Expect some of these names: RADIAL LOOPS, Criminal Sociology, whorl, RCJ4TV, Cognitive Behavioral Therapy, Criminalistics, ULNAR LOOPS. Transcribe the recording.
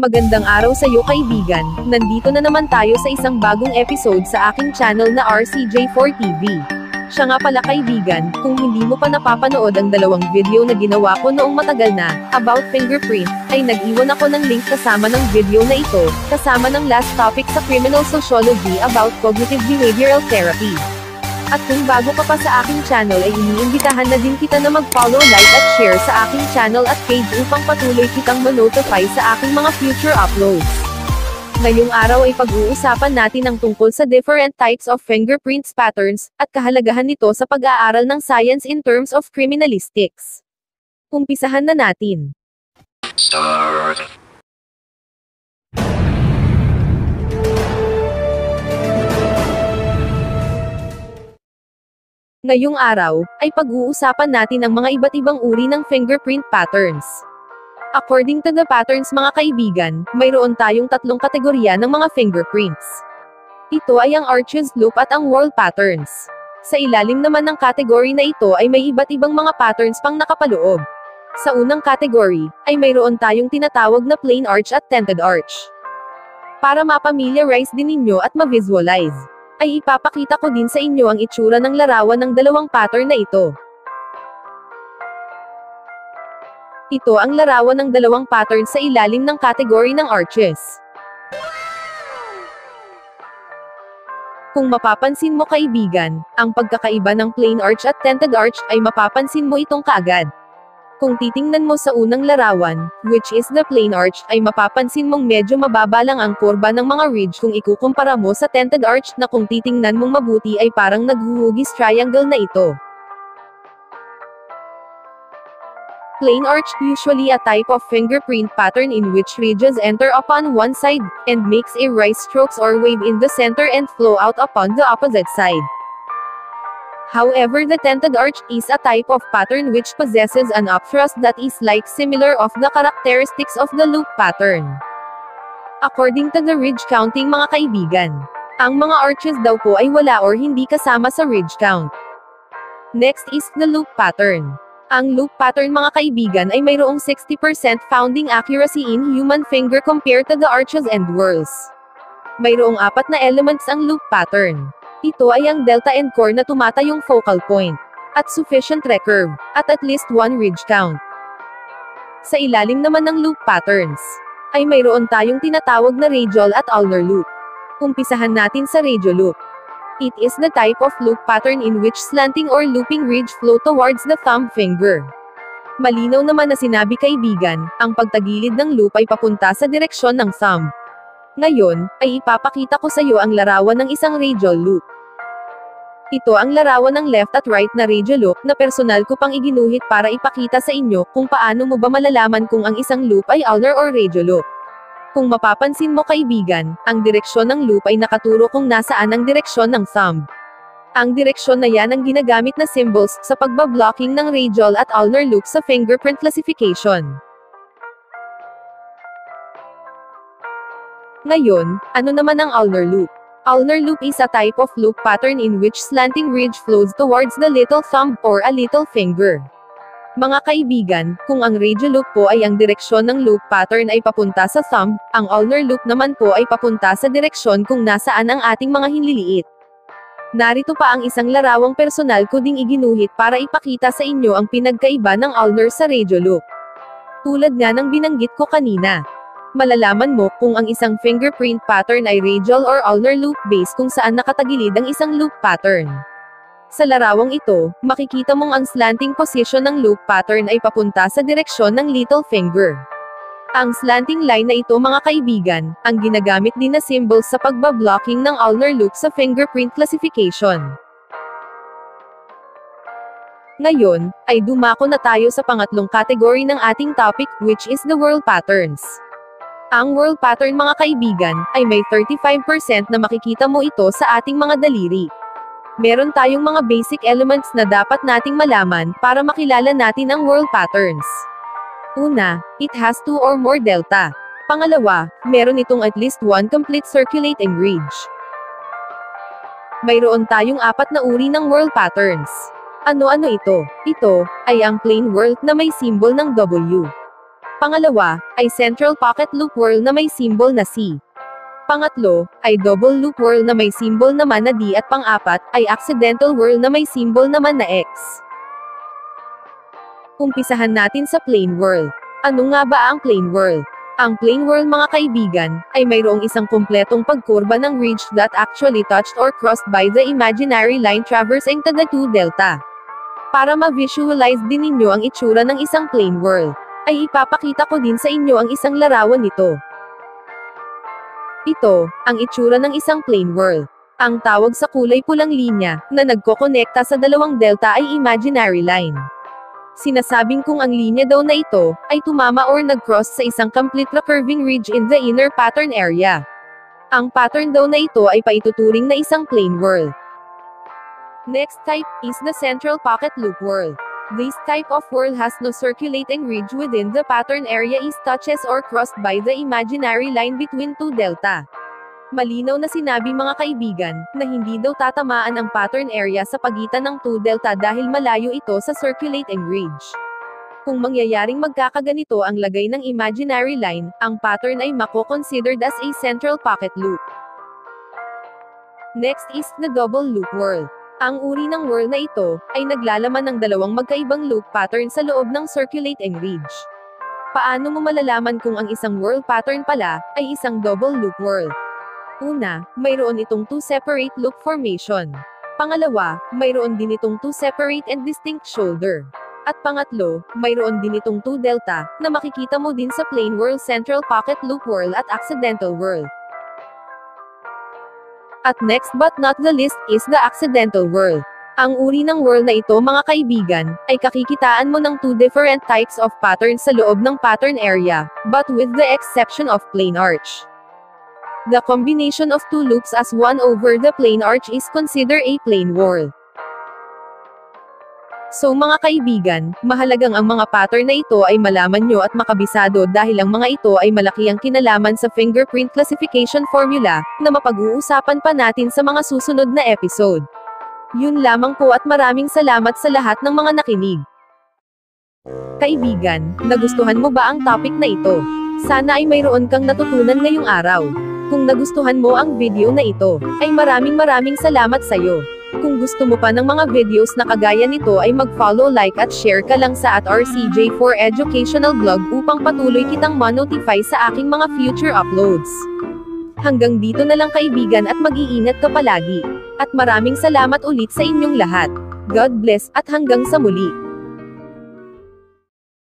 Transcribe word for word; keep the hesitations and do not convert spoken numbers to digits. Magandang araw sa iyo, kaibigan. Nandito na naman tayo sa isang bagong episode sa aking channel na R C J four T V. Siya nga pala, kaibigan, kung hindi mo pa napapanood ang dalawang video na ginawa ko noong matagal na, about fingerprint, ay nag-iwan ako ng link kasama ng video na ito, kasama ng last topic sa Criminal Sociology about Cognitive Behavioral Therapy. At kung bago ka pa sa aking channel ay iniimbitahan na din kita na mag-follow, like at share sa aking channel at page upang patuloy kitang manotify sa aking mga future uploads. Ngayong araw ay pag-uusapan natin ang tungkol sa different types of fingerprints patterns, at kahalagahan nito sa pag-aaral ng science in terms of criminalistics. Umpisahan na natin. Start. Ngayong araw, ay pag-uusapan natin ang mga iba't ibang uri ng fingerprint patterns. According to the patterns, mga kaibigan, mayroon tayong tatlong kategorya ng mga fingerprints. Ito ay ang arches loop at ang whorl patterns. Sa ilalim naman ng kategory na ito ay may iba't ibang mga patterns pang nakapaloob. Sa unang kategory, ay mayroon tayong tinatawag na plain arch at tented arch. Para mapamiliarize din ninyo at ma-visualize, ay ipapakita ko din sa inyo ang itsura ng larawan ng dalawang pattern na ito. Ito ang larawan ng dalawang pattern sa ilalim ng kategory ng arches. Kung mapapansin mo, kaibigan, ang pagkakaiba ng plain arch at tented arch ay mapapansin mo itong kaagad. Kung titingnan mo sa unang larawan, which is the plain arch, ay mapapansin mong medyo mababa lang ang kurba ng mga ridge kung ikukumpara mo sa tented arch na kung titingnan mong mabuti ay parang naghuhugis triangle na ito. Plain arch, usually a type of fingerprint pattern in which ridges enter upon one side, and makes a rise strokes or wave in the center and flow out upon the opposite side. However, the tented arch is a type of pattern which possesses an upthrust that is like similar of the characteristics of the loop pattern. According to the ridge counting, mga kaibigan, ang mga arches daw po ay wala or hindi kasama sa ridge count. Next is the loop pattern. Ang loop pattern, mga kaibigan, ay mayroong sixty percent founding accuracy in human finger compared to the arches and whorls. Mayroong apat na elements ang loop pattern. Ito ay ang delta and core na tumatayong focal point, at sufficient recurve, at at least one ridge count. Sa ilalim naman ng loop patterns, ay mayroon tayong tinatawag na radial at ulnar loop. Umpisahan natin sa radial loop. It is the type of loop pattern in which slanting or looping ridge flow towards the thumb finger. Malinaw naman na sinabi, kaibigan, ang pagtagilid ng loop ay papunta sa direksyon ng thumb. Ngayon, ay ipapakita ko sa iyo ang larawan ng isang radial loop. Ito ang larawan ng left at right na radial loop na personal ko pang iginuhit para ipakita sa inyo kung paano mo ba malalaman kung ang isang loop ay ulnar or radial loop. Kung mapapansin mo, kaibigan, ang direksyon ng loop ay nakaturo kung nasaan ang direksyon ng thumb. Ang direksyon na yan ang ginagamit na symbols sa pagbablocking ng radial at ulnar loop sa fingerprint classification. Ngayon, ano naman ang ulnar loop? Ulnar loop is a type of loop pattern in which slanting ridge flows towards the little thumb or a little finger. Mga kaibigan, kung ang radial loop po ay ang direksyon ng loop pattern ay papunta sa thumb, ang ulnar loop naman po ay papunta sa direksyon kung nasaan ang ating mga hinliliit. Narito pa ang isang larawang personal ko ding iginuhit para ipakita sa inyo ang pinagkaiba ng ulnar sa radial loop. Tulad nga ng binanggit ko kanina, malalaman mo kung ang isang fingerprint pattern ay radial or ulnar loop based kung saan nakatagilid ang isang loop pattern. Sa larawang ito, makikita mong ang slanting position ng loop pattern ay papunta sa direksyon ng little finger. Ang slanting line na ito, mga kaibigan, ang ginagamit din na symbol sa pagbablocking ng ulnar loop sa fingerprint classification. Ngayon, ay dumako na tayo sa pangatlong kategory ng ating topic, which is the whorl patterns. Ang whorl pattern, mga kaibigan, ay may thirty-five percent na makikita mo ito sa ating mga daliri. Meron tayong mga basic elements na dapat nating malaman para makilala natin ang whorl patterns. Una, it has two or more delta. Pangalawa, meron itong at least one complete circulating ridge. Mayroon tayong apat na uri ng whorl patterns. Ano-ano ito? Ito ay ang plain whorl na may symbol ng W. Pangalawa, ay central pocket loop whorl na may symbol na C. Pangatlo, ay double loop whorl na may symbol naman na D at pang-apat, ay accidental whorl na may symbol naman na X. Umpisahan natin sa plane whorl. Ano nga ba ang plane whorl? Ang plane whorl, mga kaibigan, ay mayroong isang kumpletong pagkurba ng ridge that actually touched or crossed by the imaginary line traversing the two delta. Para ma-visualize din ninyo ang itsura ng isang plane whorl, ay ipapakita ko din sa inyo ang isang larawan nito. Ito, ang itsura ng isang plane whorl. Ang tawag sa kulay pulang linya, na nagkokonekta sa dalawang delta ay imaginary line. Sinasabing kung ang linya daw na ito, ay tumama or nag-cross sa isang complete recurving ridge in the inner pattern area. Ang pattern daw na ito ay paituturing na isang plane whorl. Next type, is the central pocket loop whorl. This type of whorl has no circulating ridge within the pattern area is touches or crossed by the imaginary line between two delta. Malinaw na sinabi, mga kaibigan, na hindi daw tatamaan ang pattern area sa pagitan ng two delta dahil malayo ito sa circulating ridge. Kung mangyayaring magkakaganito ang lagay ng imaginary line, ang pattern ay mako-considered as a central pocket loop. Next is the double loop whorl. Ang uri ng whorl na ito, ay naglalaman ng dalawang magkaibang loop pattern sa loob ng circulating ridge. Paano mo malalaman kung ang isang whorl pattern pala, ay isang double loop whorl? Una, mayroon itong two separate loop formation. Pangalawa, mayroon din itong two separate and distinct shoulder. At pangatlo, mayroon din itong two delta, na makikita mo din sa plane whorl, central pocket loop whorl at accidental whorl. At next but not the least is the accidental whorl. Ang uri ng whorl na ito, mga kaibigan, ay kakikitaan mo ng two different types of patterns sa loob ng pattern area, but with the exception of plane arch. The combination of two loops as one over the plane arch is considered a plane whorl. So mga kaibigan, mahalagang ang mga pattern na ito ay malaman nyo at makabisado dahil ang mga ito ay malaki ang kinalaman sa fingerprint classification formula, na mapag-uusapan pa natin sa mga susunod na episode. Yun lamang po at maraming salamat sa lahat ng mga nakinig. Kaibigan, nagustuhan mo ba ang topic na ito? Sana ay mayroon kang natutunan ngayong araw. Kung nagustuhan mo ang video na ito, ay maraming maraming salamat sa iyo. Kung gusto mo pa ng mga videos na kagaya nito ay mag-follow, like at share ka lang sa at R C J four Educational Blog upang patuloy kitang ma-notify sa aking mga future uploads. Hanggang dito na lang kaibigan at mag-iingat ka palagi. At maraming salamat ulit sa inyong lahat. God bless at hanggang sa muli.